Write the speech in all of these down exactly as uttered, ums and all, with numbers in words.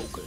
Okay.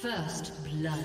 First blood.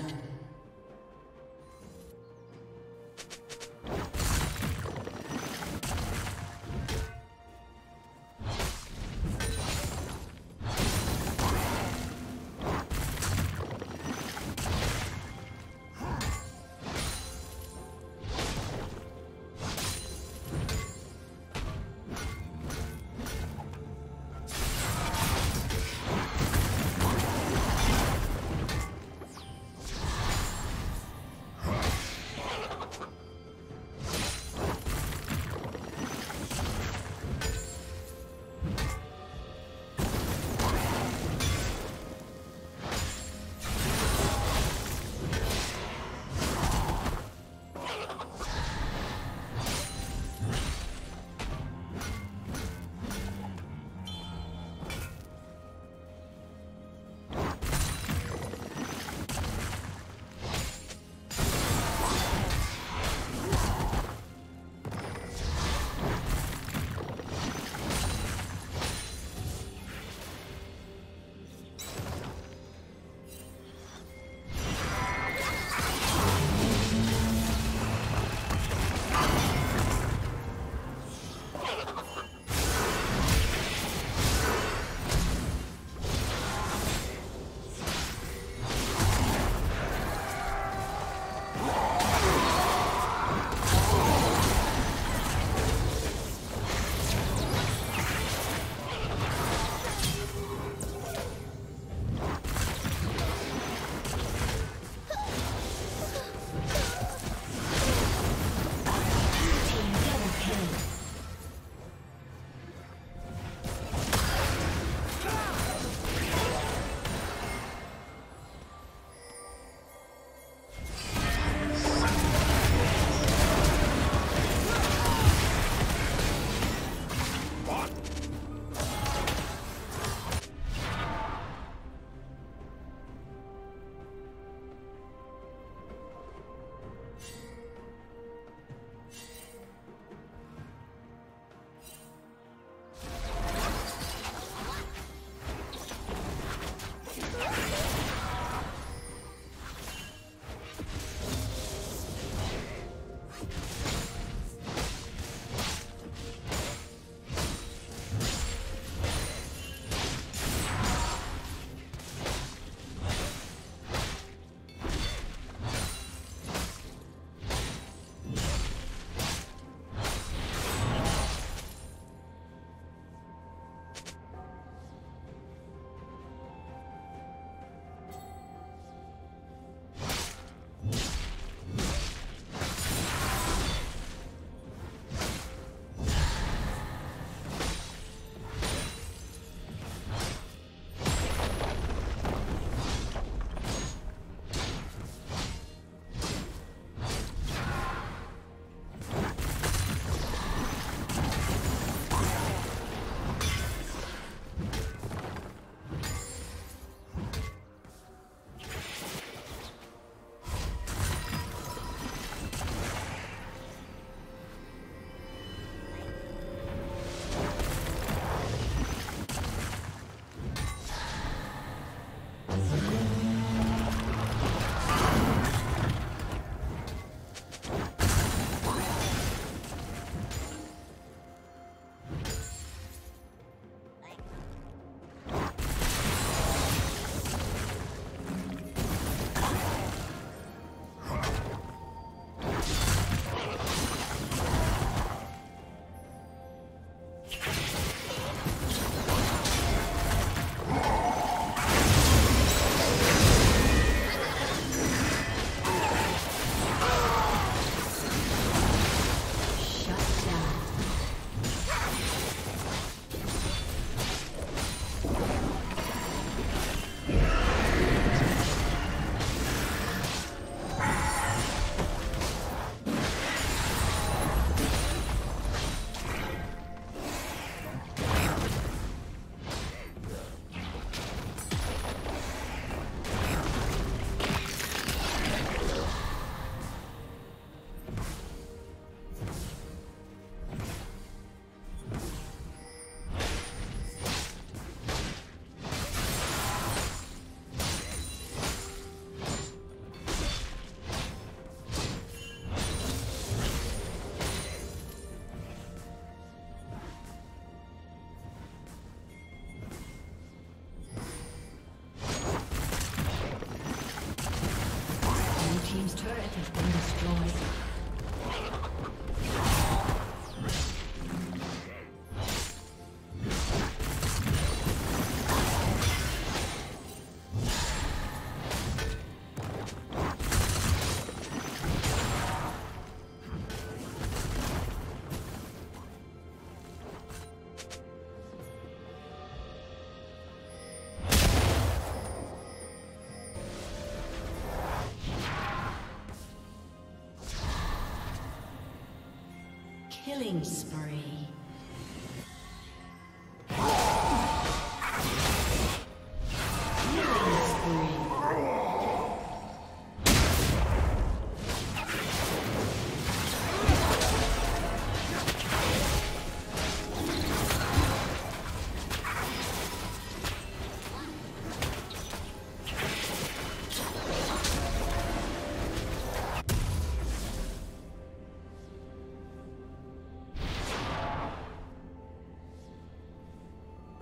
Killing spree.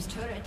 team's turret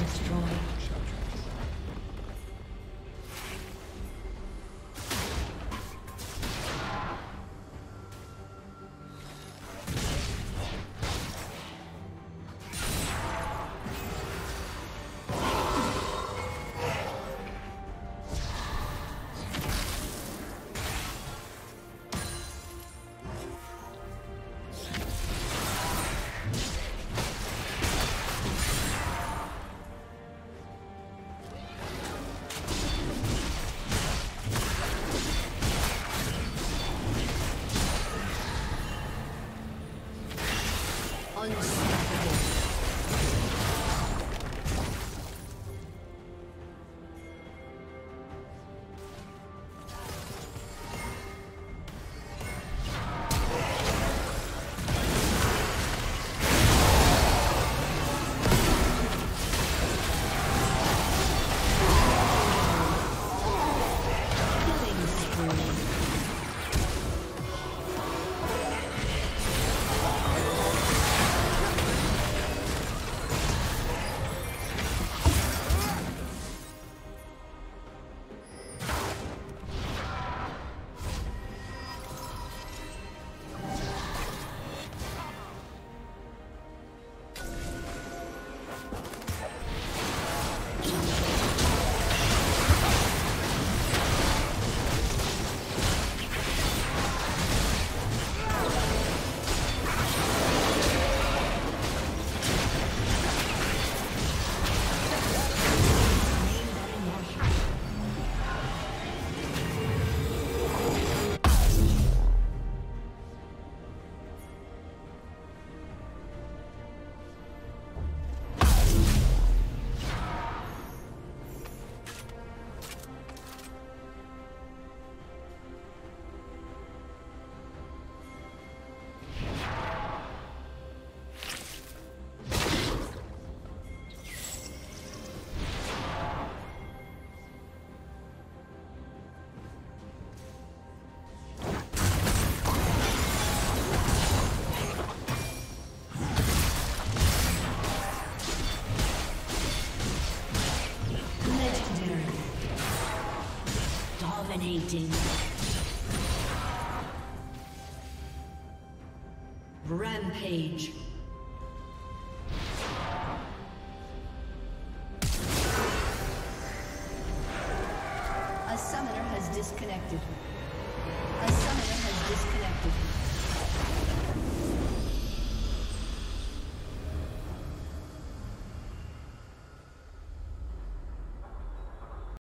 Destroyed. Rampage. A summoner has disconnected. A summoner has disconnected.